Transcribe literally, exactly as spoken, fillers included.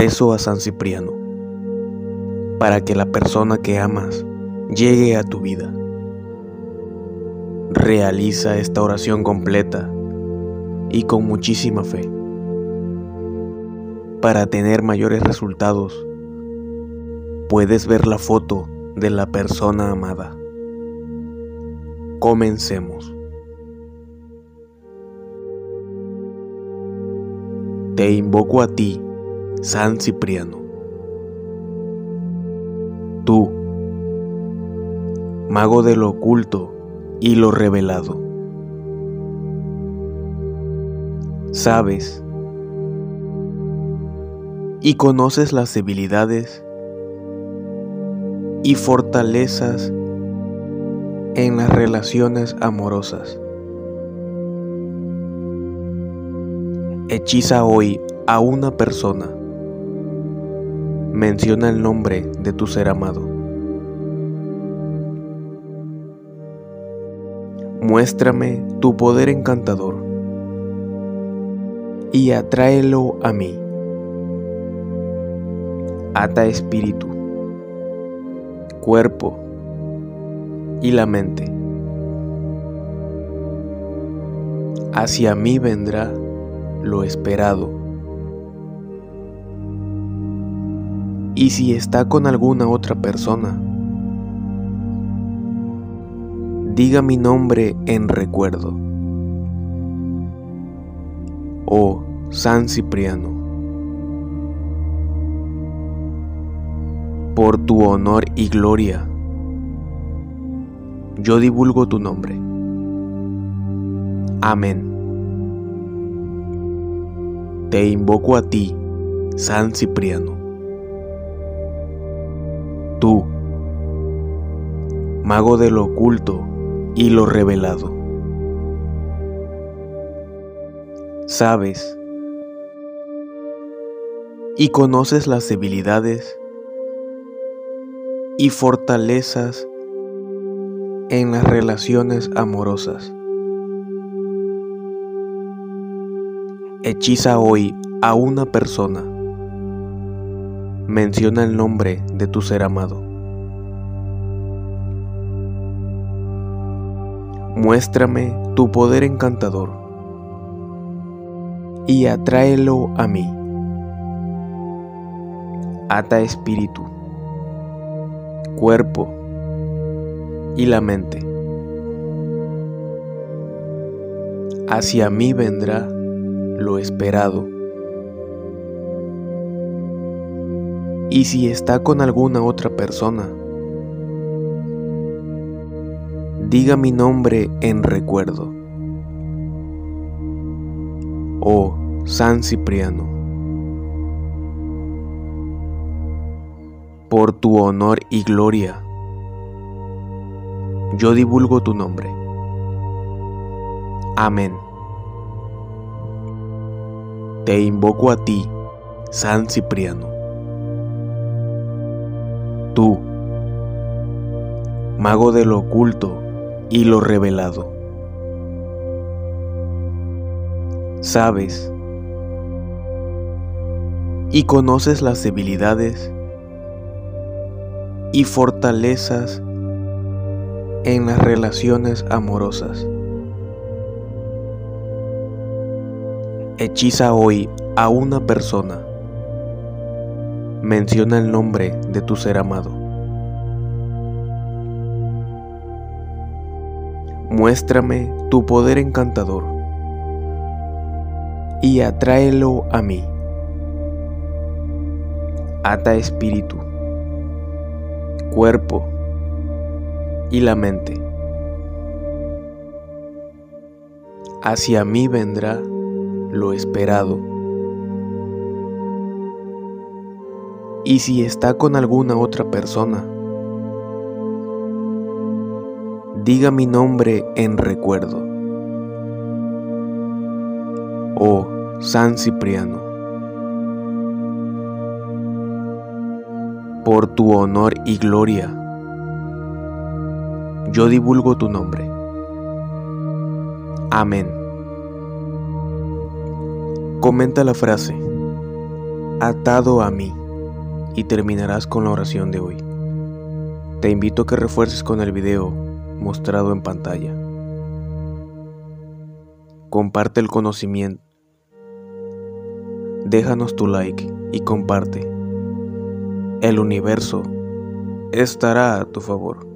rezo a San Cipriano, para que la persona que amas llegue a tu vida. Realiza esta oración completa y con muchísima fe, para tener mayores resultados. Puedes ver la foto de la persona amada. Comencemos. Te invoco a ti, San Cipriano. Tú, mago de lo oculto y lo revelado, sabes y conoces las debilidades y fortalezas en las relaciones amorosas. Hechiza hoy a una persona. Menciona el nombre de tu ser amado. Muéstrame tu poder encantador y atráelo a mí. Ata espíritu, cuerpo y la mente. Hacia mí vendrá lo esperado. Y si está con alguna otra persona, diga mi nombre en recuerdo. Oh, San Cipriano, por tu honor y gloria, yo divulgo tu nombre. Amén. Te invoco a ti, San Cipriano. Tú, mago de lo oculto y lo revelado, sabes y conoces las debilidades y fortalezas en las relaciones amorosas. Hechiza hoy a una persona. Menciona el nombre de tu ser amado. Muéstrame tu poder encantador y atráelo a mí. Ata espíritu, cuerpo y la mente. Hacia mí vendrá lo esperado. Y si está con alguna otra persona, diga mi nombre en recuerdo. Oh, San Cipriano, por tu honor y gloria, yo divulgo tu nombre. Amén. Te invoco a ti, San Cipriano. Tú, mago de lo oculto y lo revelado, sabes y conoces las debilidades y fortalezas en las relaciones amorosas. Hechiza hoy a una persona. Menciona el nombre de tu ser amado. Muéstrame tu poder encantador y atráelo a mí. Ata espíritu, cuerpo y la mente. Hacia mí vendrá lo esperado. Y si está con alguna otra persona, diga mi nombre en recuerdo. Oh, San Cipriano, por tu honor y gloria, yo divulgo tu nombre. Amén. Comenta la frase. atado a mí, y terminarás con la oración de hoy. Te invito a que refuerces con el video mostrado en pantalla. Comparte el conocimiento. Déjanos tu like y comparte. El universo estará a tu favor.